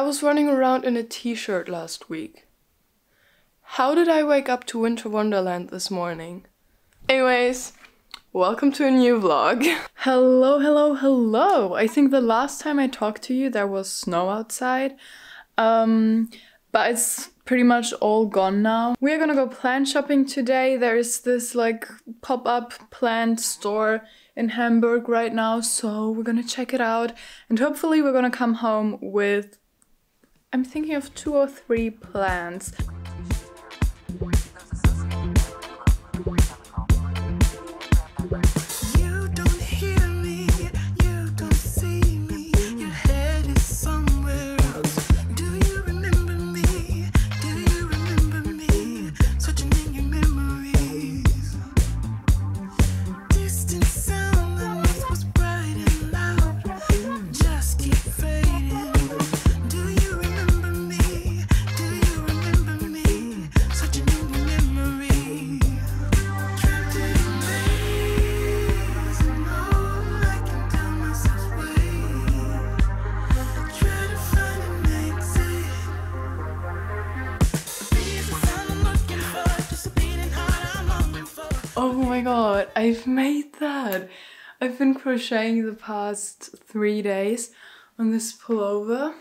I was running around in a t-shirt last week. How did I wake up to Winter Wonderland this morning? Anyways, welcome to a new vlog. Hello. I think the last time I talked to you there was snow outside. But it's pretty much all gone now. We're gonna go plant shopping today. There is this like pop-up plant store in Hamburg right now, so we're gonna check it out and hopefully we're gonna come home with, I'm thinking of 2 or 3 plants. Oh my god, I've made that! I've been crocheting the past 3 days on this pullover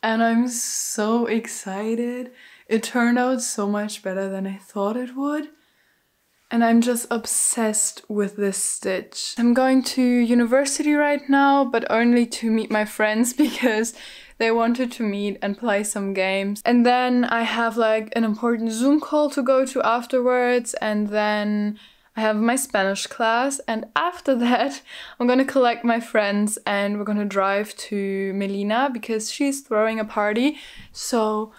and I'm so excited. It turned out so much better than I thought it would and I'm just obsessed with this stitch. I'm going to university right now, but only to meet my friends because they wanted to meet and play some games. And then I have like an important Zoom call to go to afterwards, and then I have my Spanish class, and after that I'm gonna collect my friends and we're gonna drive to Melina because she's throwing a party. So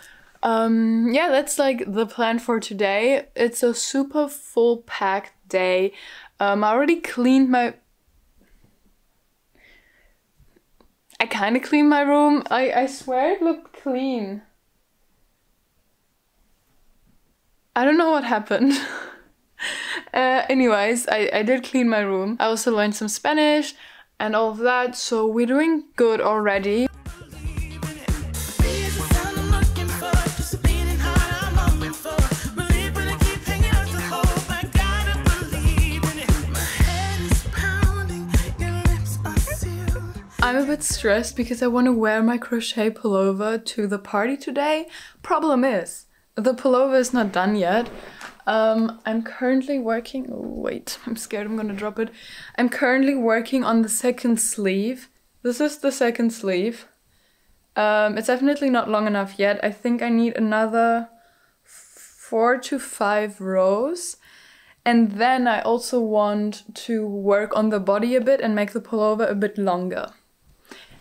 yeah, that's like the plan for today. It's a super full packed day. I already cleaned my... I kinda cleaned my room. I swear it looked clean. I don't know what happened. Anyways, I did clean my room. I also learned some Spanish and all of that, so we're doing good already. I'm a bit stressed because I want to wear my crochet pullover to the party today. Problem is, the pullover is not done yet. I'm currently working... Oh, wait, I'm scared I'm gonna drop it. I'm currently working on the second sleeve. This is the second sleeve. It's definitely not long enough yet. I think I need another 4 to 5 rows. And then I also want to work on the body a bit and make the pullover a bit longer.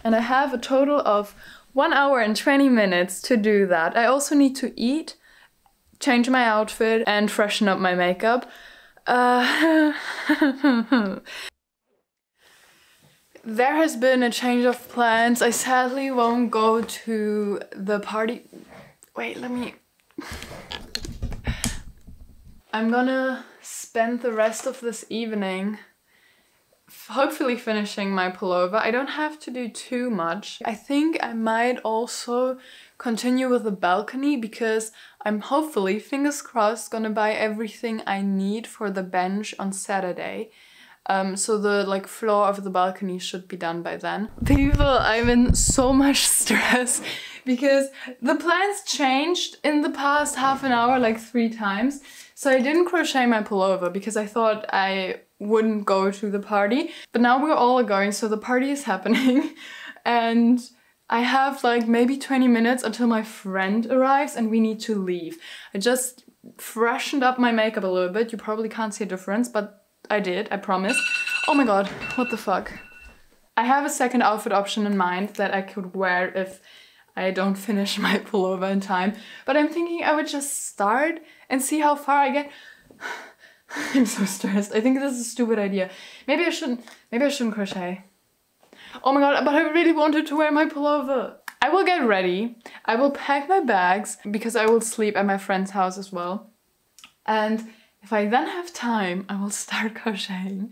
And I have a total of 1 hour and 20 minutes to do that. I also need to eat, change my outfit and freshen up my makeup. There has been a change of plans. I sadly won't go to the party. Wait, let me... I'm gonna spend the rest of this evening hopefully finishing my pullover. I don't have to do too much. I think I might also continue with the balcony because I'm hopefully, fingers crossed, gonna buy everything I need for the bench on Saturday. So the like floor of the balcony should be done by then. People, I'm in so much stress because the plans changed in the past half an hour like 3 times. So I didn't crochet my pullover because I thought I wouldn't go to the party. But now we're all going, so the party is happening. And I have like maybe 20 minutes until my friend arrives and we need to leave. I just freshened up my makeup a little bit. You probably can't see a difference, but I did, I promise. Oh my god, what the fuck. I have a second outfit option in mind that I could wear if I don't finish my pullover in time, but I'm thinking I would just start and see how far I get. I'm so stressed. I think this is a stupid idea. Maybe I shouldn't crochet. Oh my god, but I really wanted to wear my pullover. I will get ready. I will pack my bags because I will sleep at my friend's house as well. And If I then have time, I will start crocheting.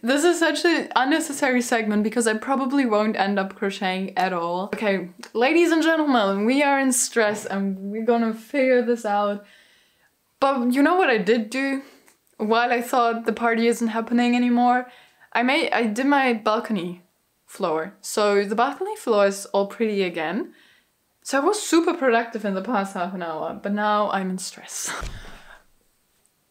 This is such an unnecessary segment because I probably won't end up crocheting at all. Okay, ladies and gentlemen, we are in stress and we're gonna figure this out. But you know what I did do? While I thought the party isn't happening anymore, I did my balcony floor. So the balcony floor is all pretty again. So I was super productive in the past half an hour, but now I'm in stress.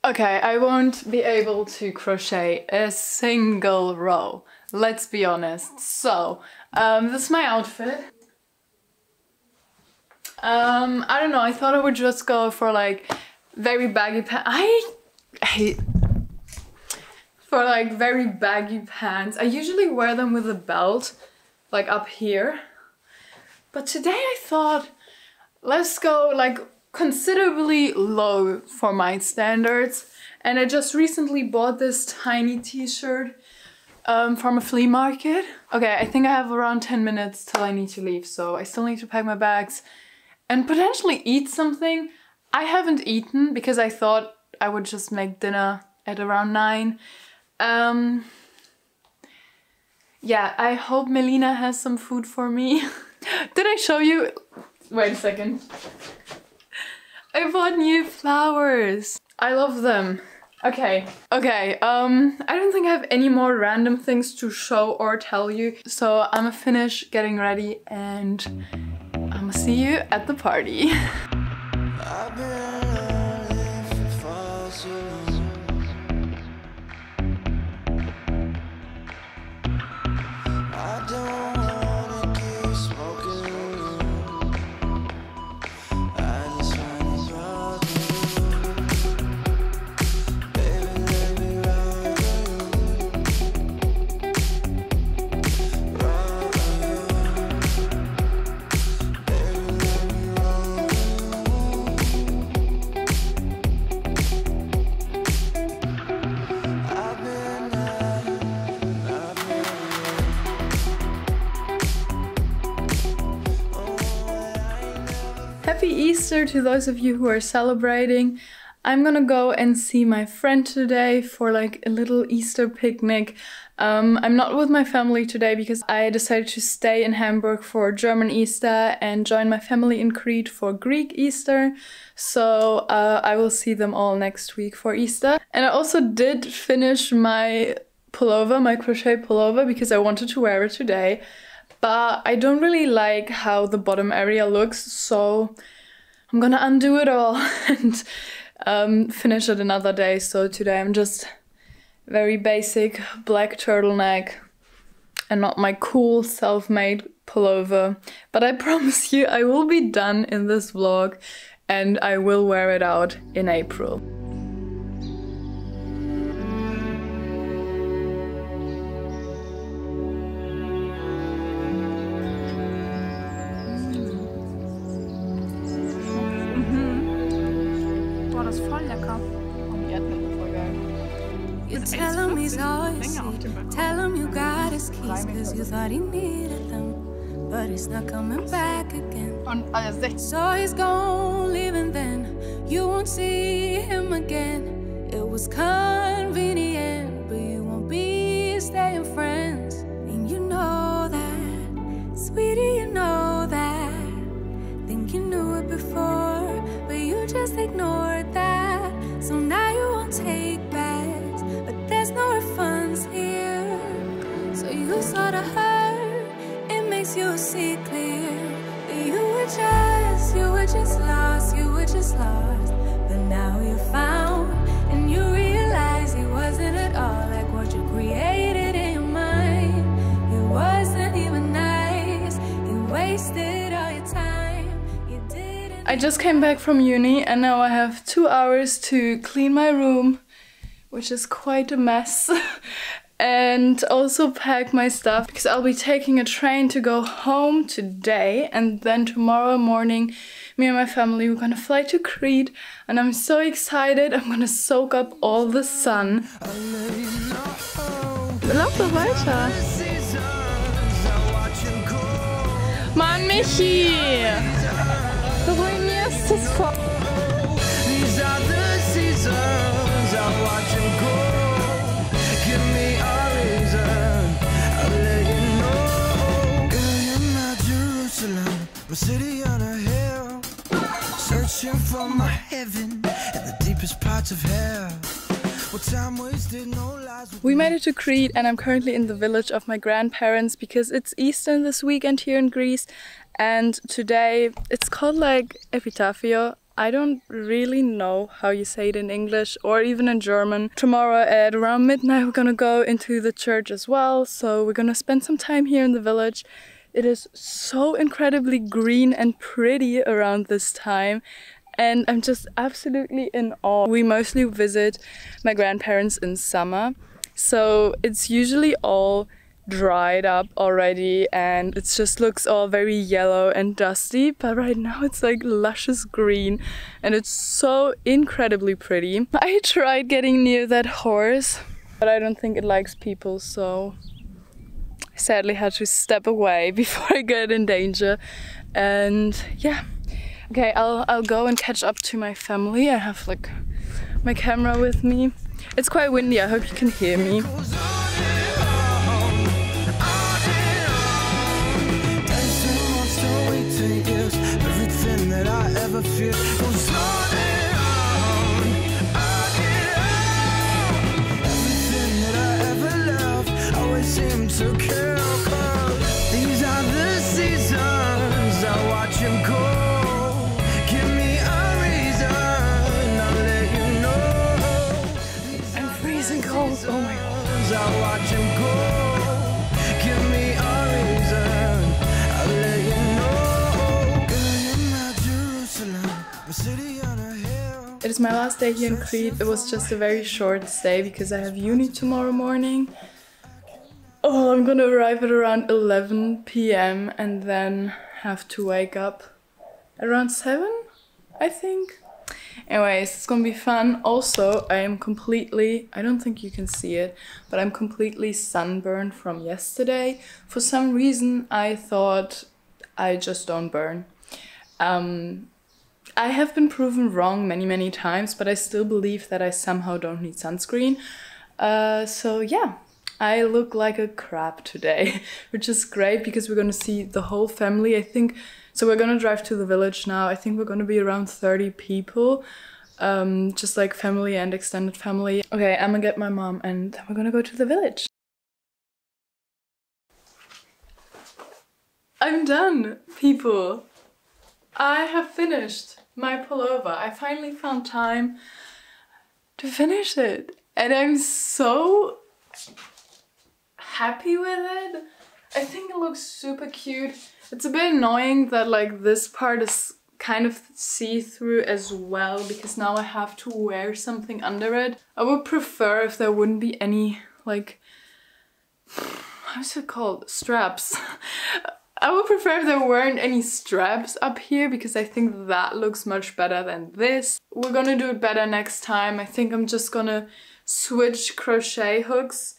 Okay, I won't be able to crochet a single row, let's be honest. So, this is my outfit. I don't know, I thought I would just go for like very baggy pants. I hate... For like very baggy pants. I usually wear them with a belt, like up here. But today I thought, let's go like considerably low for my standards, and I just recently bought this tiny t-shirt from a flea market. Okay, I think I have around 10 minutes till I need to leave, so I still need to pack my bags and potentially eat something. I haven't eaten because I thought I would just make dinner at around 9. Yeah, I hope Melina has some food for me. Did I show you? Wait a second. I bought new flowers. I love them. Okay, I don't think I have any more random things to show or tell you. So I'm gonna finish getting ready and I'm gonna see you at the party. Easter to those of you who are celebrating. I'm gonna go and see my friend today for like a little Easter picnic. I'm not with my family today because I decided to stay in Hamburg for German Easter and join my family in Crete for Greek Easter. So I will see them all next week for Easter. And I also did finish my pullover, my crochet pullover, because I wanted to wear it today. But I don't really like how the bottom area looks, so I'm gonna undo it all and finish it another day. So today I'm just very basic black turtleneck and not my cool self-made pullover. But I promise you I will be done in this vlog and I will wear it out in April. Tell him he's always sweet. Tell him you got his keys because you thought he needed them, but he's not coming back again. So he's gone, leaving then. You won't see him again. It was convenient, but you won't be staying friends. And you know that, sweetie, you know that. Think you knew it before, but you just ignored that. So now you won't take back. There's no refunds here, so you sort of hurt. It makes you see clear that you were just lost, but now you found, and you realize it wasn't at all like what you created in your mind. It wasn't even nice. You wasted all your time. You didn't. I just came back from uni, and now I have 2 hours to clean my room, which is quite a mess, and also pack my stuff because I'll be taking a train to go home today, and then tomorrow morning me and my family, we're gonna fly to Crete, and I'm so excited. I'm gonna soak up all the sun. Lauf doch weiter! Mann, Michi! Du ruinierst es vor... city on a hill, searching for my heaven in the deepest parts of hell. We made it to Crete and I'm currently in the village of my grandparents because it's Easter this weekend here in Greece, and today it's called like Epitaphio. I don't really know how you say it in English or even in German. Tomorrow at around midnight we're gonna go into the church as well, so we're gonna spend some time here in the village. It is so incredibly green and pretty around this time. And I'm just absolutely in awe. We mostly visit my grandparents in summer, so it's usually all dried up already and it just looks all very yellow and dusty, but right now it's like luscious green and it's so incredibly pretty. I tried getting near that horse, but I don't think it likes people, so I sadly had to step away before I got in danger. And yeah. Okay, I'll go and catch up to my family. I have like my camera with me. It's quite windy, I hope you can hear me. It is my last day here in Crete. It was just a very short stay because I have uni tomorrow morning. Oh, I'm gonna arrive at around 11 p.m. and then have to wake up around 7, I think. Anyways, it's gonna be fun. Also, I don't think you can see it, but I'm completely sunburned from yesterday. For some reason, I thought I just don't burn. I have been proven wrong many, many times, but I still believe that I somehow don't need sunscreen. So yeah, I look like a crab today, which is great because we're gonna see the whole family, I think. So we're gonna drive to the village now. I think we're gonna be around 30 people, just like family and extended family. Okay, I'm gonna get my mom and then we're gonna go to the village. I'm done, people. I have finished my pullover. I finally found time to finish it. And I'm so happy with it. I think it looks super cute. It's a bit annoying that like this part is kind of see-through as well, because now I have to wear something under it. I would prefer if there wouldn't be any like, how's it called? Straps. I would prefer if there weren't any straps up here because I think that looks much better than this. We're gonna do it better next time. I think I'm just gonna switch crochet hooks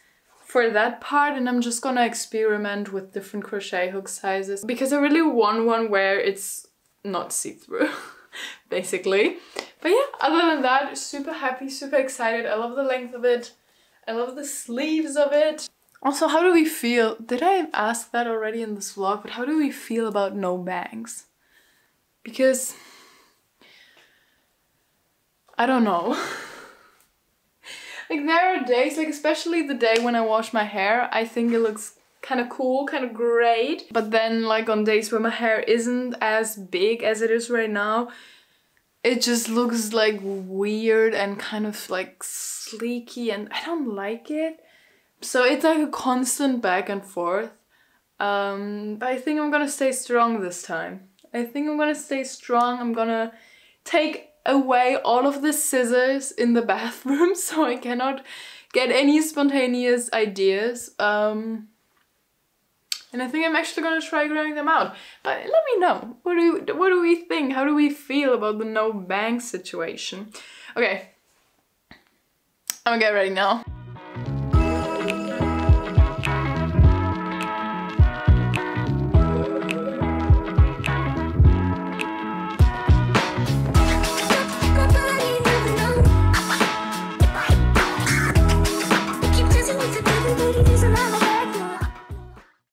for that part and I'm just gonna experiment with different crochet hook sizes because I really want one where it's not see-through, basically. But yeah, other than that, super happy, super excited. I love the length of it. I love the sleeves of it. Also, how do we feel? Did I ask that already in this vlog? But how do we feel about no bangs? Because I don't know. Like there are days, like especially the day when I wash my hair, I think it looks kind of cool, kind of great. But then like on days where my hair isn't as big as it is right now, it just looks like weird and kind of like sleeky and I don't like it. So it's like a constant back and forth, but I think I'm gonna stay strong this time. I think I'm gonna stay strong. I'm gonna take away all of the scissors in the bathroom so I cannot get any spontaneous ideas. And I think I'm actually gonna try growing them out. But let me know, what do we think? How do we feel about the no bang situation? Okay, I'm gonna get ready now.